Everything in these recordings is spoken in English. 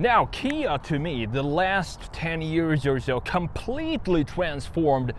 Now, Kia, to me, the last 10 years or so, completely transformed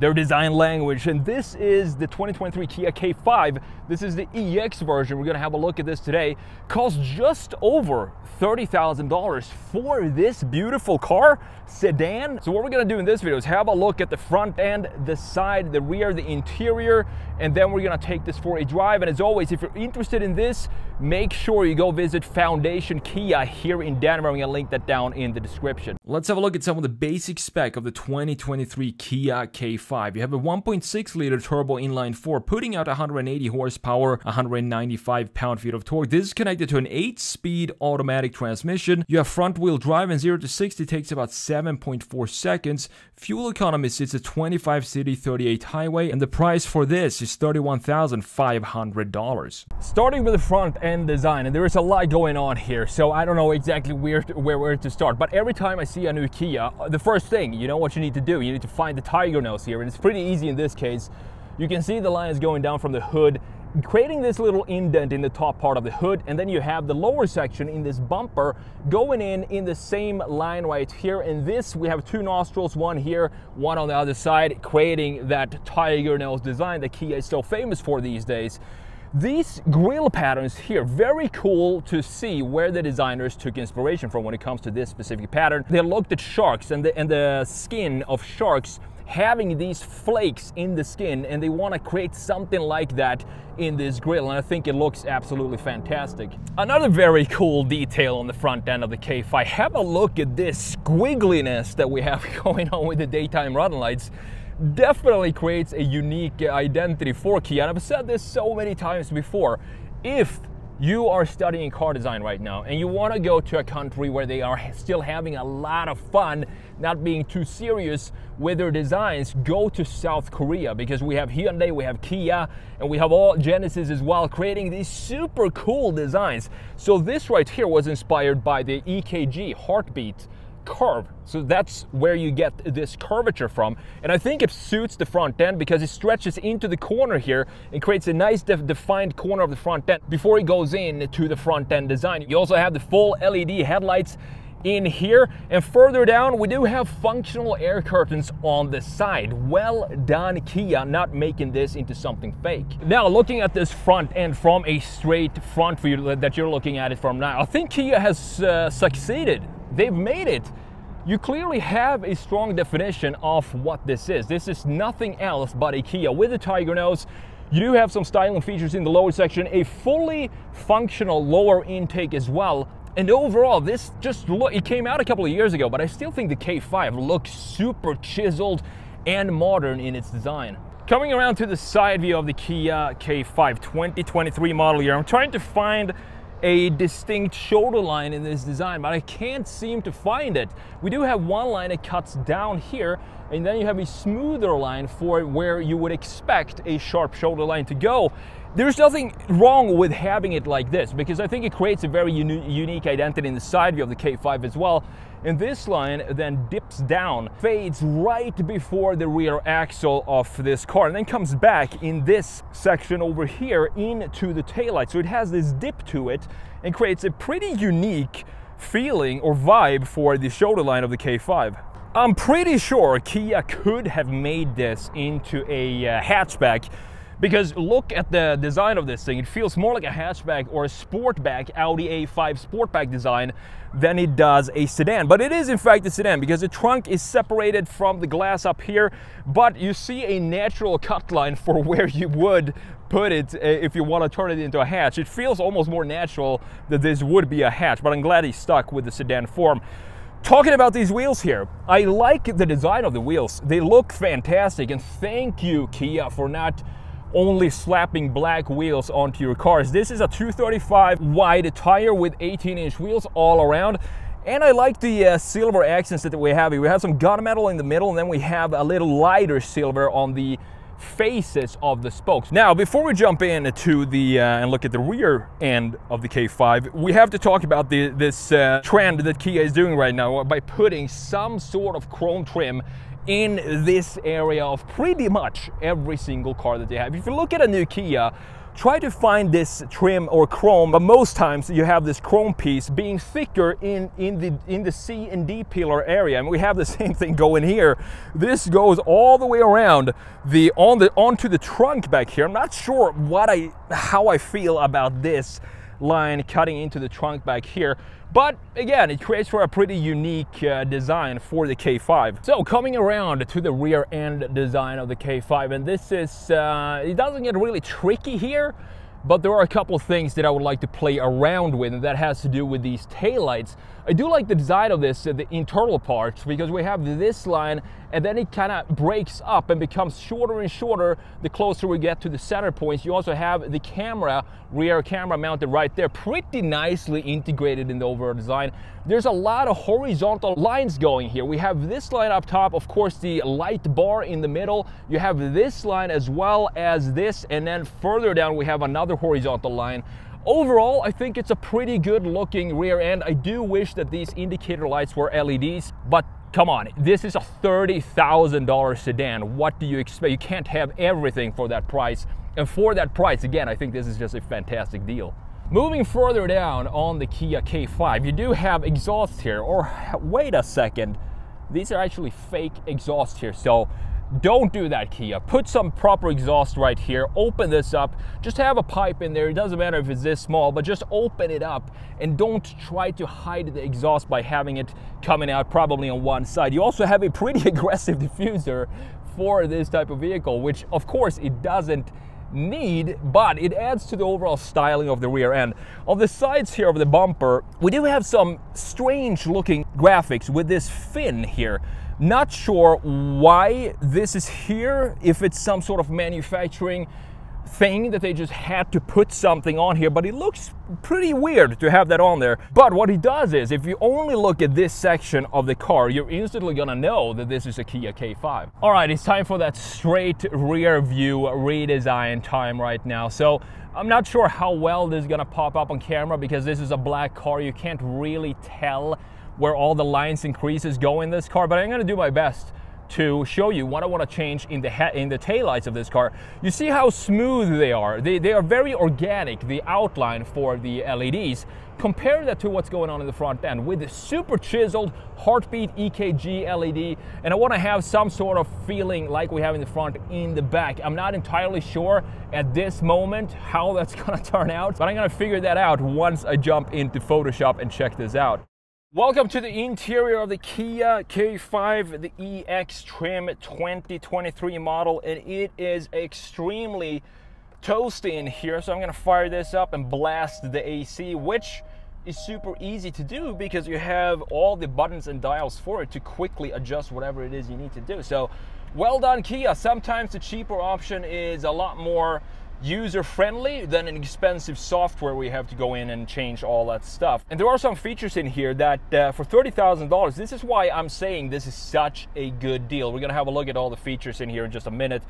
their design language, and this is the 2023 Kia K5. This is the EX version. We're gonna have a look at this today. Cost just over $30,000 for this beautiful car, sedan. So what we're gonna do in this video is have a look at the front end, the side, the rear, the interior, and then we're gonna take this for a drive. And as always, if you're interested in this, make sure you go visit Foundation Kia here in Denver. I'm gonna link that down in the description. Let's have a look at some of the basic spec of the 2023 Kia K5. You have a 1.6 liter turbo inline 4 putting out 180 horsepower, 195 pound-feet of torque. This is connected to an 8-speed automatic transmission. You have front wheel drive, and 0 to 60 takes about 7.4 seconds. Fuel economy sits at 25 city, 38 highway, and the price for this is $31,500. Starting with the front end design, and there is a lot going on here, so I don't know exactly where to start, but every time I see a new Kia, the first thing, you know what you need to do, you need to find the Tiger Nose here. And it's pretty easy in this case. You can see the line is going down from the hood, creating this little indent in the top part of the hood, and then you have the lower section in this bumper going in the same line right here. And this, we have two nostrils, one here, one on the other side, creating that Tiger Nose design that Kia is so famous for these days. These grille patterns here, very cool to see where the designers took inspiration from when it comes to this specific pattern. They looked at sharks and the skin of sharks having these flakes in the skin, and they want to create something like that in this grille, and I think it looks absolutely fantastic. Another very cool detail on the front end of the K5, have a look at this squiggliness that we have going on with the daytime running lights. Definitely creates a unique identity for Kia, and I've said this so many times before. If you are studying car design right now and you want to go to a country where they are still having a lot of fun, not being too serious with their designs, go to South Korea, because we have Hyundai, we have Kia, and we have all Genesis as well, creating these super cool designs. So this right here was inspired by the EKG heartbeat curve, so that's where you get this curvature from, and I think it suits the front end because it stretches into the corner here and creates a nice defined corner of the front end before it goes in to the front end design. You also have the full LED headlights in here, and further down we do have functional air curtains on the side. Well done, Kia, not making this into something fake. Now, looking at this front end from a straight front view that you're looking at it from now, I think Kia has succeeded. They've made it. You clearly have a strong definition of what this is. This is nothing else but a Kia with a Tiger Nose. You do have some styling features in the lower section, a fully functional lower intake as well. And overall, this just look, it came out a couple of years ago, but I still think the K5 looks super chiseled and modern in its design. Coming around to the side view of the Kia K5 2023 model year, I'm trying to find a distinct shoulder line in this design, but I can't seem to find it. We do have one line that cuts down here, and then you have a smoother line for where you would expect a sharp shoulder line to go. There's nothing wrong with having it like this, because I think it creates a very unique identity in the side view of the K5 as well. And this line then dips down, fades right before the rear axle of this car, and then comes back in this section over here into the taillight. So it has this dip to it and creates a pretty unique feeling or vibe for the shoulder line of the K5. I'm pretty sure Kia could have made this into a hatchback, because look at the design of this thing. It feels more like a hatchback or a Sportback, Audi A5 Sportback design, than it does a sedan. But it is in fact a sedan, because the trunk is separated from the glass up here, but you see a natural cut line for where you would put it if you want to turn it into a hatch. It feels almost more natural that this would be a hatch, but I'm glad he stuck with the sedan form. Talking about these wheels here, I like the design of the wheels. They look fantastic, and thank you, Kia, for not only slapping black wheels onto your cars. This is a 235 wide tire with 18-inch wheels all around, and I like the silver accents that we have here. We have some gunmetal in the middle, and then we have a little lighter silver on the faces of the spokes. Now, before we jump in to the and look at the rear end of the K5, we have to talk about this trend that Kia is doing right now by putting some sort of chrome trim in this area of pretty much every single car that they have. If you look at a new Kia, Try to find this trim or chrome, but most times you have this chrome piece being thicker in the C and D pillar area, and we have the same thing going here. This goes all the way around the onto the trunk back here. I'm not sure how I feel about this line cutting into the trunk back here, but again, it creates for a pretty unique design for the K5. So coming around to the rear end design of the K5, and this is it doesn't get really tricky here, but there are a couple of things that I would like to play around with, and that has to do with these taillights. I do like the design of this, the internal parts, because we have this line and then it kind of breaks up and becomes shorter and shorter the closer we get to the center points. You also have the camera, rear camera mounted right there, pretty nicely integrated in the overall design. There's a lot of horizontal lines going here. We have this line up top, of course the light bar in the middle. You have this line as well as this, and then further down we have another horizontal line. Overall, I think it's a pretty good looking rear end. I do wish that these indicator lights were LEDs, but come on, this is a $30,000 sedan. What do you expect? You can't have everything for that price. And for that price, again, I think this is just a fantastic deal. Moving further down on the Kia K5, you do have exhausts here, or wait a second, these are actually fake exhausts here, so don't do that, Kia. Put some proper exhaust right here, open this up, just have a pipe in there. It doesn't matter if it's this small, but just open it up and don't try to hide the exhaust by having it coming out probably on one side. You also have a pretty aggressive diffuser for this type of vehicle, which of course it doesn't need, but it adds to the overall styling of the rear end. On the sides here of the bumper, we do have some strange looking graphics with this fin here. Not sure why this is here, if it's some sort of manufacturing thing that they just had to put something on here, but it looks pretty weird to have that on there. But what it does is, if you only look at this section of the car, you're instantly gonna know that this is a Kia K5. All right, it's time for that straight rear view redesign time right now. So I'm not sure how well this is gonna pop up on camera because this is a black car. You can't really tell where all the lines and creases go in this car, but I'm gonna do my best to show you what I want to change in the taillights of this car. You see how smooth they are. They are very organic, the outline for the LEDs. Compare that to what's going on in the front end with the super chiseled heartbeat EKG LED, and I want to have some sort of feeling like we have in the front in the back. I'm not entirely sure at this moment how that's going to turn out, but I'm going to figure that out once I jump into Photoshop and check this out. Welcome to the interior of the Kia K5, the EX trim 2023 model, and it is extremely toasty in here, so I'm gonna fire this up and blast the AC, which is super easy to do because you have all the buttons and dials for it to quickly adjust whatever it is you need to do. So well done, Kia. Sometimes the cheaper option is a lot more user-friendly than an expensive software where you have to go in and change all that stuff. And there are some features in here that for $30,000, this is why I'm saying this is such a good deal. We're gonna have a look at all the features in here in just a minute.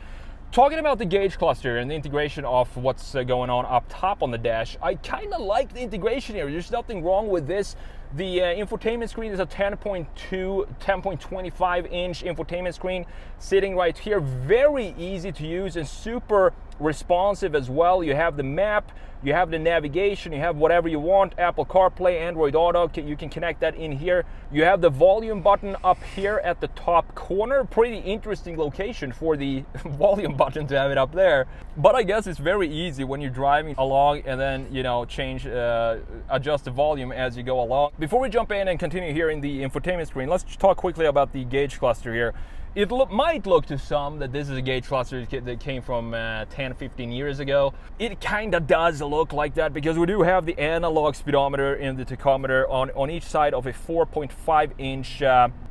Talking about the gauge cluster and the integration of what's going on up top on the dash, I kind of like the integration here. There's nothing wrong with this. The infotainment screen is a 10.25 inch infotainment screen sitting right here. Very easy to use and super responsive as well. You have the map, you have the navigation, you have whatever you want, Apple CarPlay, Android Auto, you can connect that in here. You have the volume button up here at the top corner. Pretty interesting location for the volume button to have it up there. But I guess it's very easy when you're driving along and then, you know, adjust the volume as you go along. Before we jump in and continue here in the infotainment screen, let's talk quickly about the gauge cluster here. It might look to some that this is a gauge cluster that came from 10-15 years ago. It kind of does look like that because we do have the analog speedometer and the tachometer on each side of a 4.5 inch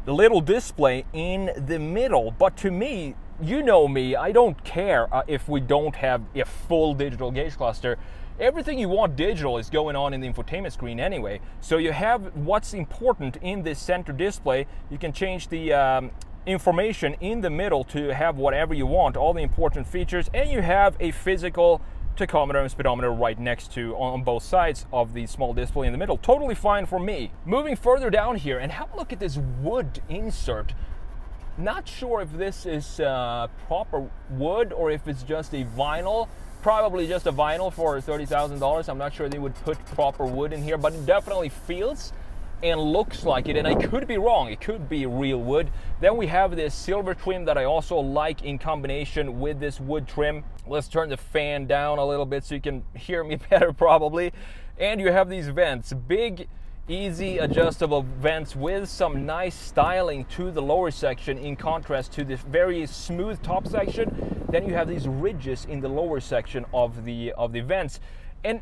little display in the middle. But to me, you know me, I don't care if we don't have a full digital gauge cluster. Everything you want digital is going on in the infotainment screen anyway. So you have what's important in this center display. You can change the information in the middle to have whatever you want, all the important features, and you have a physical tachometer and speedometer right next to on both sides of the small display in the middle. Totally fine for me. Moving further down here and have a look at this wood insert. Not sure if this is proper wood or if it's just a vinyl. probably just a vinyl for $30,000. I'm not sure they would put proper wood in here, but it definitely feels and looks like it, and I could be wrong, it could be real wood. Then we have this silver trim that I also like in combination with this wood trim. Let's turn the fan down a little bit so you can hear me better probably. And you have these vents, big easy adjustable vents with some nice styling to the lower section in contrast to this very smooth top section. Then you have these ridges in the lower section of the vents. And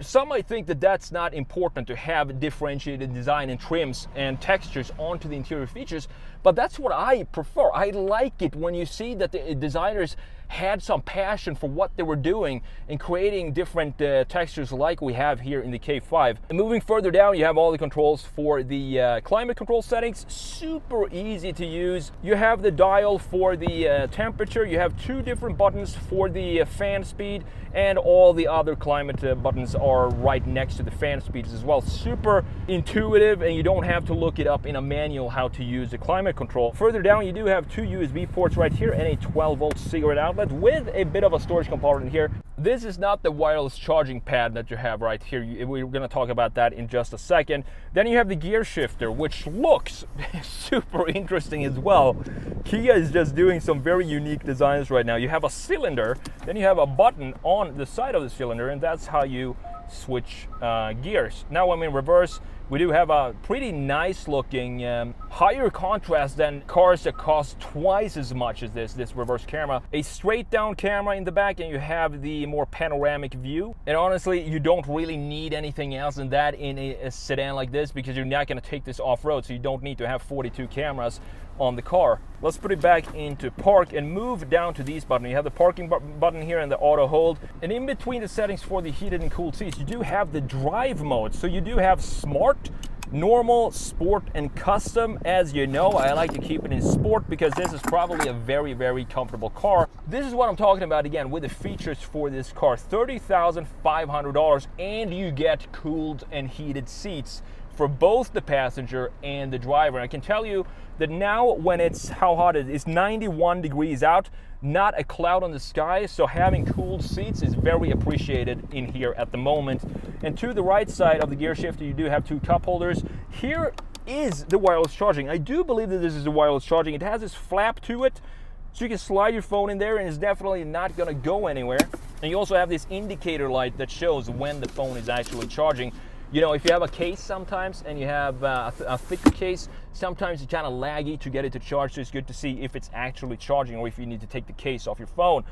some might think that that's not important to have differentiated design and trims and textures onto the interior features, but that's what I prefer. I like it when you see that the designers had some passion for what they were doing and creating different textures like we have here in the K5. And moving further down, you have all the controls for the climate control settings, super easy to use. You have the dial for the temperature, you have two different buttons for the fan speed, and all the other climate buttons are right next to the fan speeds as well. Super intuitive, and you don't have to look it up in a manual how to use the climate control. Further down, you do have two USB ports right here and a 12-volt cigarette outlet with a bit of a storage compartment here. This is not the wireless charging pad that you have right here. We're going to talk about that in just a second. Then you have the gear shifter, which looks super interesting as well. Kia is just doing some very unique designs right now. You have a cylinder, then you have a button on the side of the cylinder, and that's how you switch gears. Now I'm in reverse. We do have a pretty nice looking higher contrast than cars that cost twice as much as this reverse camera. A straight down camera in the back, and you have the more panoramic view. And honestly, you don't really need anything else than that in a sedan like this, because you're not going to take this off-road, so you don't need to have 42 cameras on the car. Let's put it back into park and move down to these buttons. You have the parking button here and the auto hold. And in between the settings for the heated and cooled seats, you do have the drive mode. So you do have smart, normal, sport, and custom. As you know, I like to keep it in sport because this is probably a very, very comfortable car. This is what I'm talking about again with the features for this car. $30,500, and you get cooled and heated seats for both the passenger and the driver. And I can tell you that now when it's, how hot it is, 91 degrees out, not a cloud on the sky, so having cooled seats is very appreciated in here at the moment. And to the right side of the gear shifter, you do have two cup holders. Here is the wireless charging. I do believe that this is the wireless charging. It has this flap to it, so you can slide your phone in there, and it's definitely not gonna go anywhere. And you also have this indicator light that shows when the phone is actually charging. You know, if you have a case sometimes, and you have a thicker case, sometimes it's kind of laggy to get it to charge, so it's good to see if it's actually charging or if you need to take the case off your phone.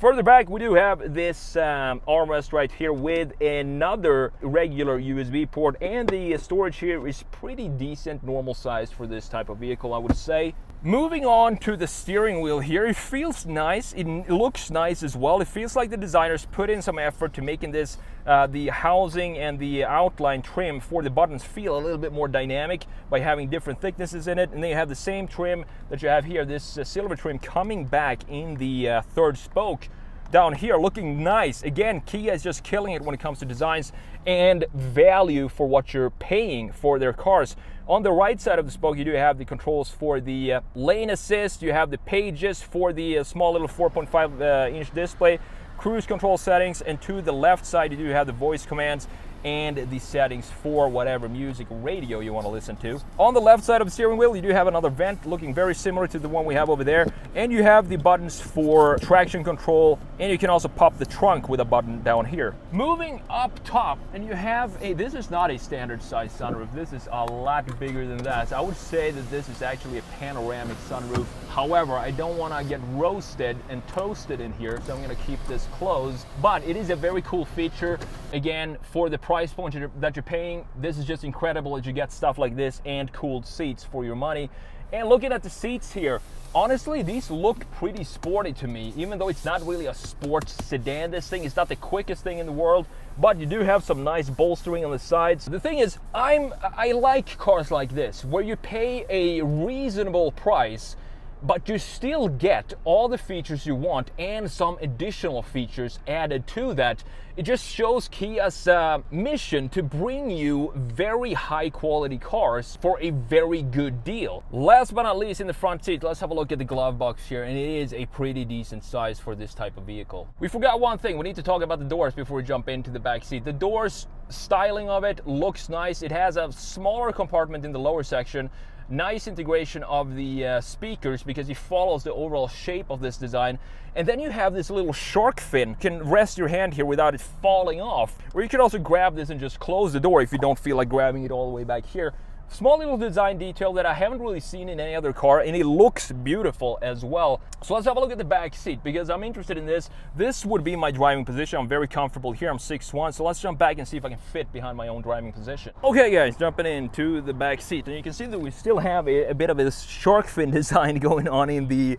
Further back, we do have this armrest right here with another regular USB port, and the storage here is pretty decent, normal size for this type of vehicle, I would say. Moving on to the steering wheel here, it feels nice, it looks nice as well. It feels like the designers put in some effort to making this, the housing and the outline trim for the buttons feel a little bit more dynamic by having different thicknesses in it. And then you have the same trim that you have here, this silver trim coming back in the third spoke down here, looking nice. Again, Kia is just killing it when it comes to designs and value for what you're paying for their cars. On the right side of the spoke, you do have the controls for the lane assist, you have the pages for the small little 4.5 inch display, cruise control settings, and to the left side, you do have the voice commands and the settings for whatever music, radio you want to listen to. On the left side of the steering wheel, you do have another vent looking very similar to the one we have over there. And you have the buttons for traction control, and you can also pop the trunk with a button down here. Moving up top, and you have a, this is not a standard size sunroof. This is a lot bigger than that. So I would say that this is actually a panoramic sunroof. However, I don't want to get roasted and toasted in here, so I'm going to keep this closed. But it is a very cool feature. Again, for the price point that you're paying, this is just incredible that you get stuff like this and cooled seats for your money. And looking at the seats here, honestly, these look pretty sporty to me, even though it's not really a sports sedan. This thing is not the quickest thing in the world, but you do have some nice bolstering on the sides. The thing is, I like cars like this, where you pay a reasonable price, but you still get all the features you want and some additional features added to that. It just shows Kia's mission to bring you very high quality cars for a very good deal. Last but not least, in the front seat, let's have a look at the glove box here, and it is a pretty decent size for this type of vehicle. We forgot one thing. We need to talk about the doors before we jump into the back seat. The doors styling of it looks nice. It has a smaller compartment in the lower section. Nice integration of the speakers because it follows the overall shape of this design. And then you have this little shark fin. You can rest your hand here without it falling off. Or you could also grab this and just close the door if you don't feel like grabbing it all the way back here. Small little design detail that I haven't really seen in any other car, and it looks beautiful as well. So let's have a look at the back seat because I'm interested in this. This would be my driving position. I'm very comfortable here. I'm 6'1", so let's jump back and see if I can fit behind my own driving position. Okay guys, jumping into the back seat, and you can see that we still have a bit of a shark fin design going on in the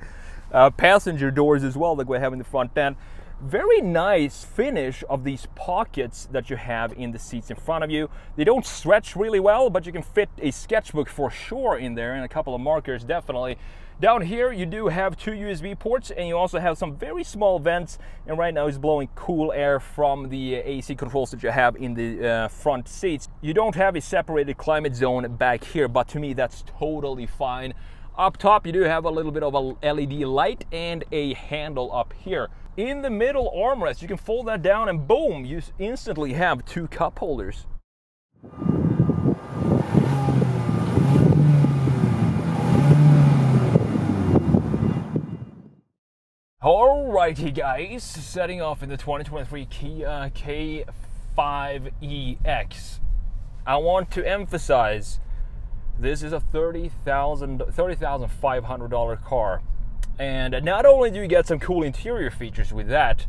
passenger doors as well, like we have in the front end. Very nice finish of these pockets that you have in the seats in front of you. They don't stretch really well, but you can fit a sketchbook for sure in there, and a couple of markers definitely. Down here you do have two USB ports, and you also have some very small vents, and right now it's blowing cool air from the AC controls that you have in the front seats. You don't have a separated climate zone back here, but to me that's totally fine. Up top you do have a little bit of a LED light and a handle up here. In the middle armrest, you can fold that down and boom, you instantly have two cup holders. Alrighty guys, setting off in the 2023 Kia K5 EX. I want to emphasize, this is a $30,500 car. And not only do you get some cool interior features with that,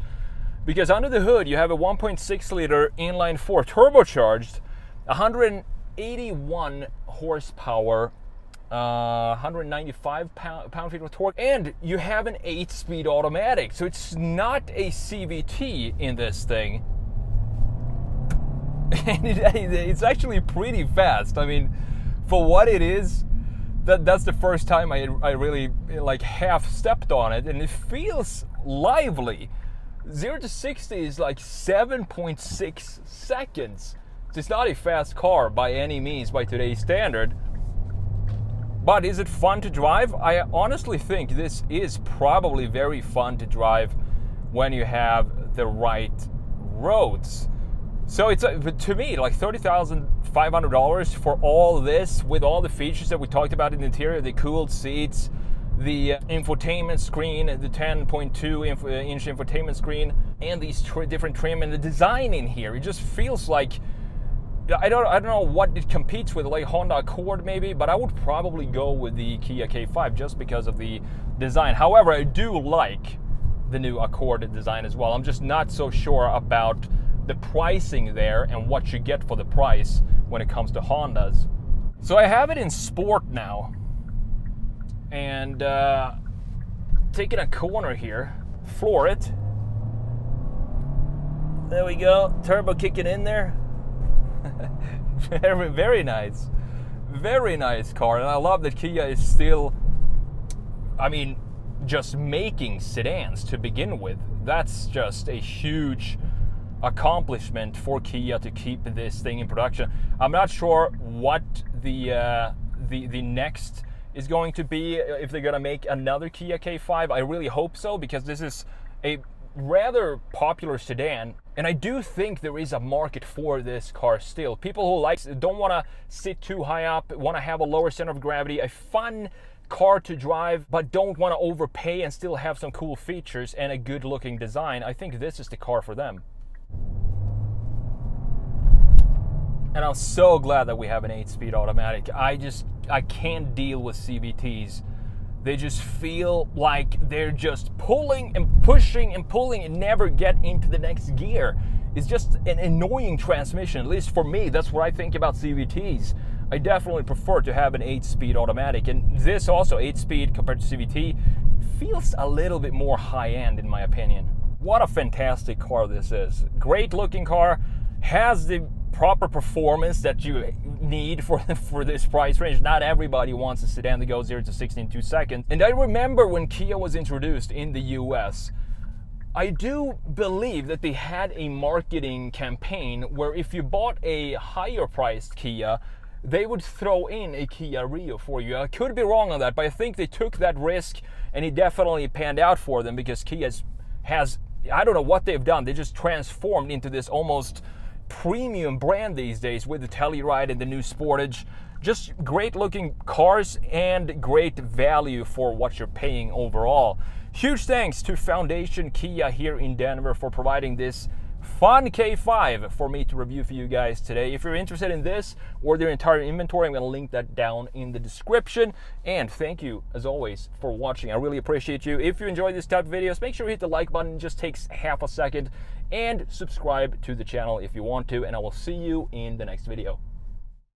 because under the hood you have a 1.6 liter inline four turbocharged, 181 horsepower, 195 pound-feet of torque, and you have an 8-speed automatic. So it's not a CVT in this thing. And it's actually pretty fast. I mean, for what it is, that's the first time I really like half stepped on it, and it feels lively. 0 to 60 is like 7.6 seconds. So it's not a fast car by any means by today's standard. But is it fun to drive? I honestly think this is probably very fun to drive when you have the right roads. So it's, to me, like $30,500 for all this, with all the features that we talked about in the interior, the cooled seats, the infotainment screen, the 10.2-inch infotainment screen, and these different trim and the design in here. It just feels like, I don't know what it competes with, like Honda Accord maybe, but I would probably go with the Kia K5 just because of the design. However, I do like the new Accord design as well. I'm just not so sure about the pricing there and what you get for the price when it comes to Hondas. So I have it in sport now, and taking a corner here, floor it. There we go, turbo kicking in there. Very nice car, and I love that Kia is still, I mean, just making sedans to begin with. That's just a huge accomplishment for Kia to keep this thing in production. I'm not sure what the next is going to be, if they're gonna make another Kia K5. I really hope so, because this is a rather popular sedan, and I do think there is a market for this car still. People who don't want to sit too high up, want to have a lower center of gravity, a fun car to drive, but don't want to overpay and still have some cool features and a good looking design. I think this is the car for them. And I'm so glad that we have an 8-speed automatic. I can't deal with CVTs. They just feel like they're just pulling and pushing and pulling and never get into the next gear. It's just an annoying transmission, at least for me. That's what I think about CVTs. I definitely prefer to have an 8-speed automatic. And this also, 8-speed compared to CVT, feels a little bit more high-end in my opinion. What a fantastic car this is. Great looking car, has the proper performance that you need for this price range. Not everybody wants a sedan that goes 0 to 60 in 2 seconds. And I remember when Kia was introduced in the US, I do believe that they had a marketing campaign where if you bought a higher priced Kia, they would throw in a Kia Rio for you. I could be wrong on that, but I think they took that risk and it definitely panned out for them, because Kia has, I don't know what they've done, they just transformed into this almost premium brand these days with the Telluride and the new Sportage. Just great looking cars and great value for what you're paying overall. Huge thanks to Foundation Kia here in Denver for providing this fun K5 for me to review for you guys today. If you're interested in this or their entire inventory, I'm going to link that down in the description. And thank you, as always, for watching. I really appreciate you. If you enjoy this type of videos, make sure you hit the like button. It just takes half a second. And subscribe to the channel if you want to. And I will see you in the next video.